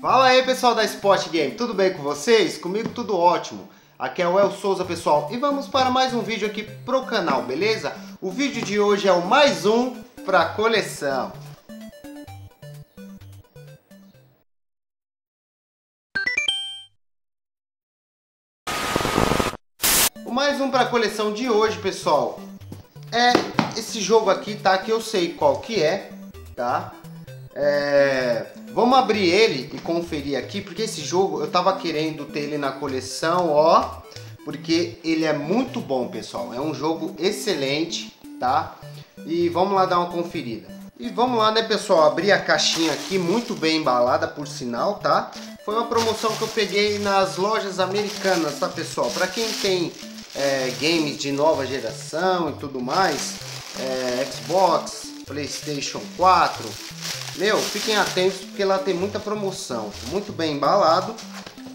Fala aí pessoal da Sport Game, tudo bem com vocês? Comigo tudo ótimo. Aqui é o Well Souza pessoal e vamos para mais um vídeo aqui pro canal, beleza? O vídeo de hoje é o mais um pra coleção. O mais um pra coleção de hoje pessoal é esse jogo aqui, tá? Que eu sei qual que é, tá? Vamos abrir ele e conferir aqui, porque esse jogo eu tava querendo ter ele na coleção, ó, porque ele é muito bom, pessoal. É um jogo excelente, tá? E vamos lá dar uma conferida. E vamos lá, né, pessoal, abrir a caixinha aqui, muito bem embalada, por sinal, tá? Foi uma promoção que eu peguei nas lojas americanas, tá, pessoal? Pra quem tem games de nova geração e tudo mais, Xbox, PlayStation 4... Meu, fiquem atentos porque lá tem muita promoção. Muito bem embalado.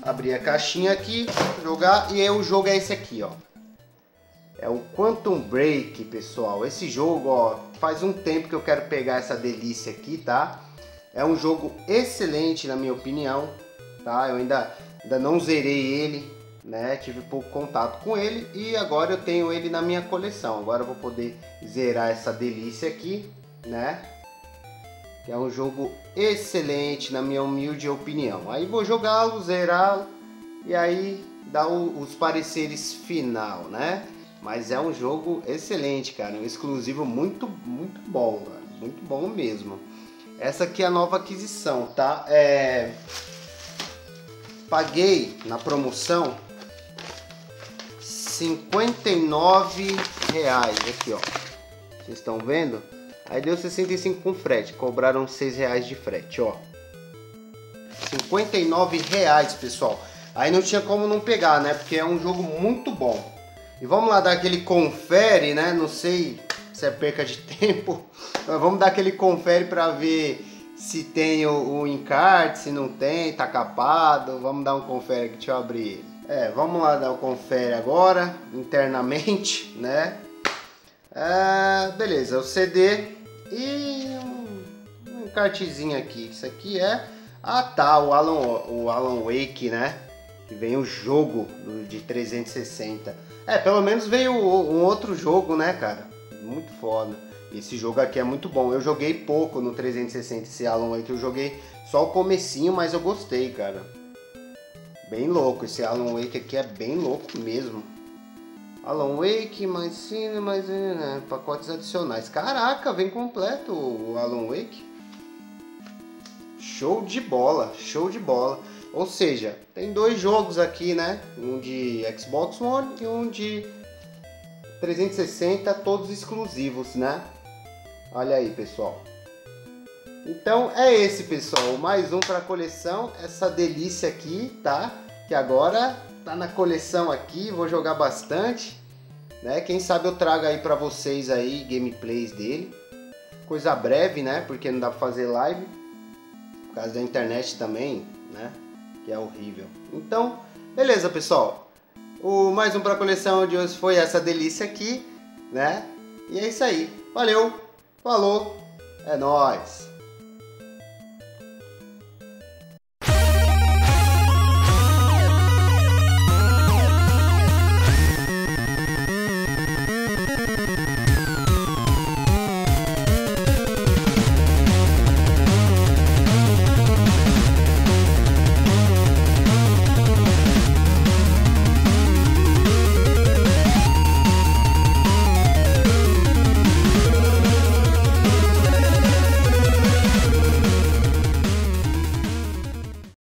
Abrir a caixinha aqui, jogar. E aí o jogo é esse aqui, ó. É o Quantum Break, pessoal. Esse jogo, ó, faz um tempo que eu quero pegar essa delícia aqui, tá? É um jogo excelente, na minha opinião, tá? Eu ainda não zerei ele, né? Tive pouco contato com ele e agora eu tenho ele na minha coleção. Agora eu vou poder zerar essa delícia aqui, né? Que é um jogo excelente, na minha humilde opinião. Aí vou jogá-lo, zerá-lo e aí dar os pareceres final, né? Mas é um jogo excelente, cara. Um exclusivo muito bom, cara. Muito bom mesmo. Essa aqui é a nova aquisição, tá? Paguei na promoção R$59,00. Aqui, ó. Vocês estão vendo? Aí deu 65 com frete, cobraram R$6,00 de frete, ó. R$59,00, pessoal. Aí não tinha como não pegar, né? Porque é um jogo muito bom. E vamos lá dar aquele confere, né? Não sei se é perca de tempo. Mas vamos dar aquele confere pra ver se tem o encarte, se não tem, tá capado. Vamos dar um confere aqui, deixa eu abrir. Vamos lá dar o confere agora, internamente, né? Beleza, o CD... E um cartezinho aqui. Isso aqui é... Ah tá, o Alan Wake, né? Que vem o jogo de 360. Pelo menos veio um outro jogo, né, cara? Muito foda. Esse jogo aqui é muito bom. Eu joguei pouco no 360 esse Alan Wake. Eu joguei só o comecinho, mas eu gostei, cara. Bem louco. Esse Alan Wake aqui é bem louco mesmo. Alan Wake, Mancini, mas né, pacotes adicionais. Caraca, vem completo o Alan Wake. Show de bola, show de bola. Ou seja, tem dois jogos aqui, né? Um de Xbox One e um de 360, todos exclusivos, né? Olha aí, pessoal. Então é esse, pessoal. Mais um para coleção. Essa delícia aqui, tá? Que agora... Tá na coleção aqui, vou jogar bastante, né? Quem sabe eu trago aí pra vocês aí gameplays dele. Coisa breve, né? Porque não dá pra fazer live. Por causa da internet também, né? Que é horrível. Então, beleza, pessoal. O mais um pra coleção de hoje foi essa delícia aqui, né? E é isso aí. Valeu, falou, é nóis!